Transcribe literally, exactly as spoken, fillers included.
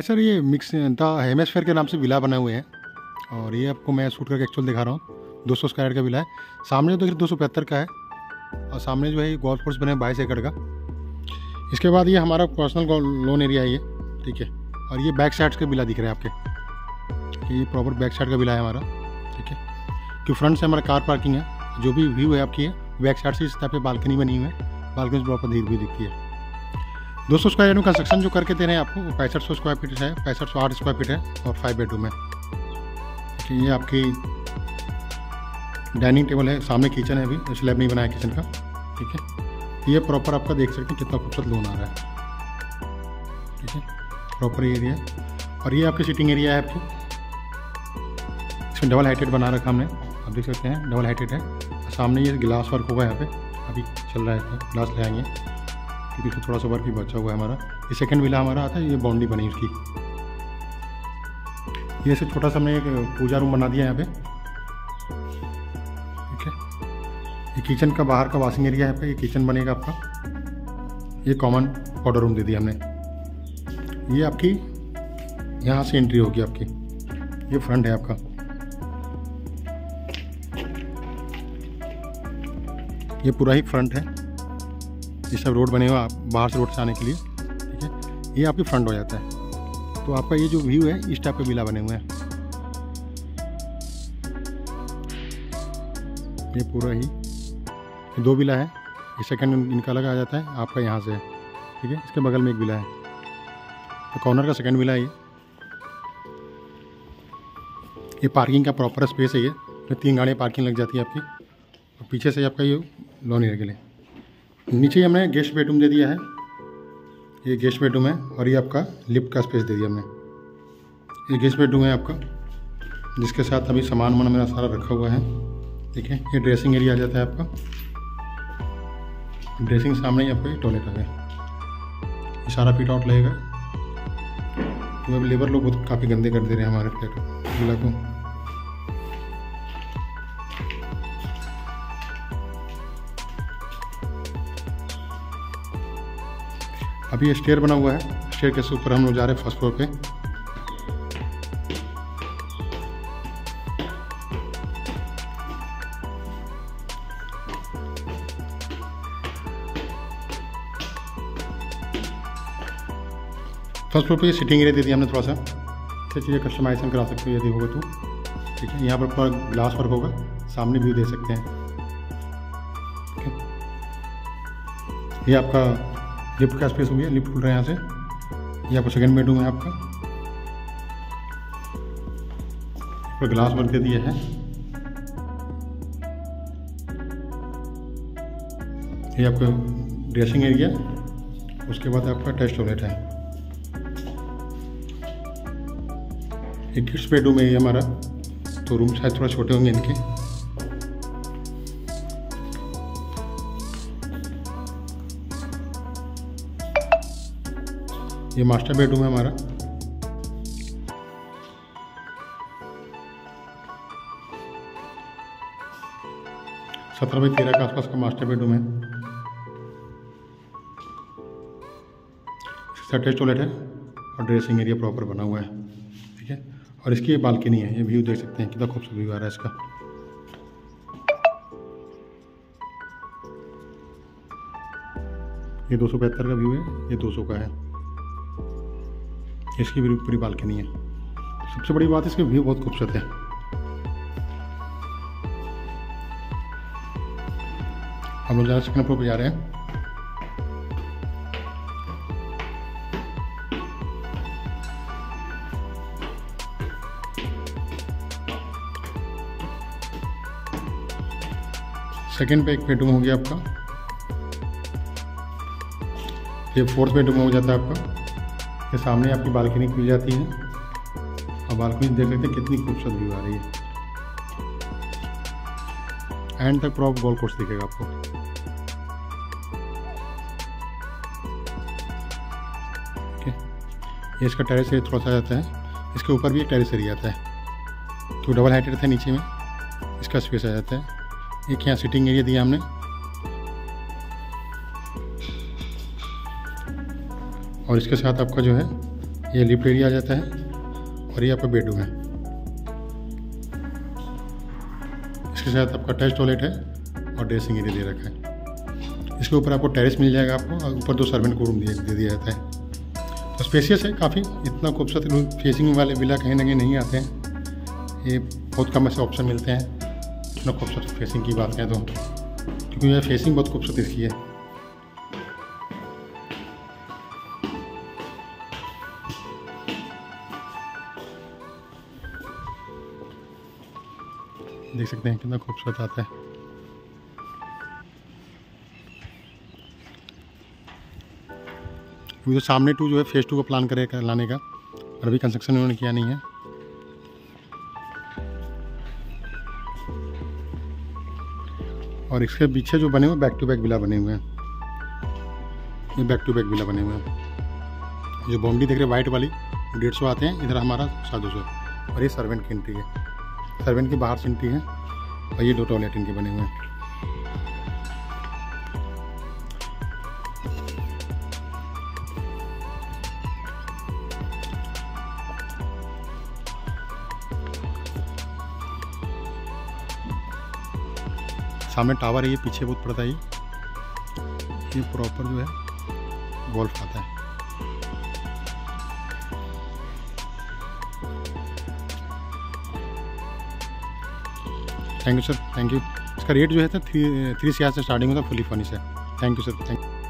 Sir ये mix the hemisphere के नाम से विला बना हुए हैं और ये आपको मैं शूट करके एक्चुअल दिखा रहा हूँ। दो सौ स्क्वायर का विला है, सामने तो दो सौ पचहत्तर का है और सामने जो है गोल्फ कोर्स बने बाईस एकड़ का। इसके बाद ये हमारा पर्सनल लोन एरिया है ये, ठीक है। और ये बैक साइड का विला दिख रहा है आपके, ये प्रॉपर बैक साइड का विला है हमारा, ठीक है। कि फ्रंट से हमारा कार पार्किंग है, जो भी व्यू है आपकी है बैक साइड से। इस तरह पे बालकनी बनी हुई है, बालकनी से प्रॉपर धीरे भी दिखती है। दो सौ स्क्वायर यार्ड कंस्ट्रक्शन जो करके दे रहे हैं आपको वो पैंसठ सौ स्क्वायर फीट है, पैंसठ सौ आठ स्क्वायर फीट है और फाइव बेडरूम है। ये आपकी डाइनिंग टेबल है, सामने किचन है, अभी स्लैब नहीं बनाया किचन का, ठीक है। ये प्रॉपर आपका देख सकते हैं कितना खूबसूरत लोन आ रहा है, ठीक है। प्रॉपर एरिया और ये आपकी सिटिंग एरिया है आपकी, इसमें डबल हाइटेड बना रखा हमने, आप देख सकते हैं डबल हाइटेड है। सामने ये ग्लास वर्क होगा यहाँ पर, अभी चल रहा है ग्लास लगाएंगे क्योंकि इसमें थोड़ा सा वर्क भी बचा हुआ है हमारा। ये सेकंड विला हमारा आता है, ये बाउंड्री बनी उसकी। ये से छोटा सा हमने एक पूजा रूम बना दिया है यहाँ पे, ठीक है। ये किचन का बाहर का वॉशिंग एरिया है यहाँ पे, ये किचन बनेगा आपका। ये कॉमन पाउडर रूम दे दिया हमने। ये आपकी यहाँ से एंट्री होगी आपकी, ये फ्रंट है आपका। ये पूरा ही फ्रंट है, ये सब रोड बने हुए आप बाहर से रोड से आने के लिए, ठीक है। ये आपकी फ्रंट हो जाता है, तो आपका ये जो व्यू है इस टाइप के विला बने हुए हैं। ये पूरा ही दो विला है, ये सेकंड इनका अलग आ जाता है आपका यहाँ से, ठीक है। इसके बगल में एक विला है, तो कॉर्नर का सेकंड विला है ये। ये पार्किंग का प्रॉपर स्पेस है ये, तो तीन गाड़ियाँ पार्किंग लग जाती है आपकी। और पीछे से आपका ये लॉन एरिया के लिए नीचे हमने गेस्ट बेडरूम दे दिया है, ये गेस्ट बेडरूम है। और ये आपका लिफ्ट का स्पेस दे दिया हमने, ये गेस्ट बेडरूम है आपका, जिसके साथ अभी सामान वामान मेरा सारा रखा हुआ है, ठीक है। ये ड्रेसिंग एरिया आ जाता है आपका, ड्रेसिंग सामने ही आपका टॉयलेट आ गया। ये सारा फिट आउट लगेगा, तो अब लेबर लोग बहुत काफ़ी गंदे कर दे रहे हैं हमारे फ्लैट विला को। अभी ये स्टेयर बना हुआ है, स्टेयर के ऊपर हम लोग जा रहे हैं फर्स्ट फ्लोर पे। फर्स्ट फ्लोर पे सिटिंग एरिया दे दिया हमने, थोड़ा सा अच्छी चीज़ें कस्टमाइजेशन करा सकते हो यदि होगा तो, ठीक है। यहाँ पर पूरा ग्लास वर्क होगा, सामने व्यू दे सकते हैं, ठीक है। ये आपका लिफ्ट का स्पेस हो गया, लिफ्ट खुल रहा है यहाँ से। ये आपका सेकंड बेडरूम है आपका, तो ग्लास वर्क दे दिया है। ये आपका ड्रेसिंग एरिया, उसके बाद आपका अटैच टॉयलेट है। एक किड्स बेडरूम है ये हमारा, तो रूम शायद थोड़ा छोटे होंगे इनके। ये मास्टर बेडरूम है हमारा। सत्रह बाई तेरह के आसपास का मास्टर बेडरूम है। अटैच टॉयलेट है और ड्रेसिंग एरिया प्रॉपर बना हुआ है, ठीक है। और इसकी ये बालकनी है, ये व्यू देख सकते हैं कितना खूबसूरत व्यू आ रहा है इसका। ये दो सौ पचहत्तर का व्यू है, ये दो सौ का है, इसकी भी पूरी बालकनी है। सबसे बड़ी बात इसके व्यू बहुत खूबसूरत है। हम लोग ज़्यादा सेकंड फ्लोर पर जा रहे हैं। सेकंड पे एक बेडरूम हो गया आपका, ये फोर्थ बेडरूम हो जाता है आपका। के सामने आपकी बालकनी खुल जाती है और बालकनी देख सकते हैं कितनी खूबसूरत व्यू आ रही है। एंड तक प्रॉपर गोल्फ कोर्स दिखेगा आपको। okay. ये इसका टेरेस एरिया थोड़ा सा जाता है, इसके ऊपर भी एक टेरेस एरिया आता है, तो डबल हाइटेड था नीचे में, इसका स्पेस आ जाता है। एक यहाँ सिटिंग एरिया दिया हमने और इसके साथ आपका जो है ये लिफ्ट एरिया आ जाता है और ये आपका बेडरूम है। इसके साथ आपका अटैच टॉयलेट है और ड्रेसिंग एरिया दे रखा है। इसके ऊपर आपको टेरेस मिल जाएगा आपको, और ऊपर दो सर्वेंट को रूम दे दिया जाता है। तो स्पेशियस है काफ़ी, इतना खूबसूरत फेसिंग वाले विला कहीं ना कहीं नहीं आते हैं, ये बहुत कम ऐसे ऑप्शन मिलते हैं। इतना खूबसूरत फेसिंग की बात करें तो, क्योंकि यह फेसिंग बहुत खूबसूरत इसकी है। देख सकते हैं कितना खूबसूरत आता है। तो सामने टू जो है फेज टू का प्लान करें लाने का, और अभी कंस्ट्रक्शन उन्होंने किया नहीं है। और इसके पीछे जो बने हुए बैक टू बैक विला बने हुए हैं, ये बैक टू बैक विला बने हुए हैं। जो बाउंड्री देख रहे वाइट वाली डेढ़ सौ आते हैं, इधर हमारा सात सौ। और ये सर्वेंट की एंट्री है, सर्वेंट के बाहर से एंट्री है। और ये दो टॉयलेट इनके बने हुए हैं। सामने टावर है, ये पीछे बहुत पड़ता है। ये प्रॉपर जो है गोल्फ आता है। Thank you sir, thank you. इसका रेट जो है थ्री थ्री से स्टार्टिंग होता है, फुली फर्निश है। Thank you sir, thank you.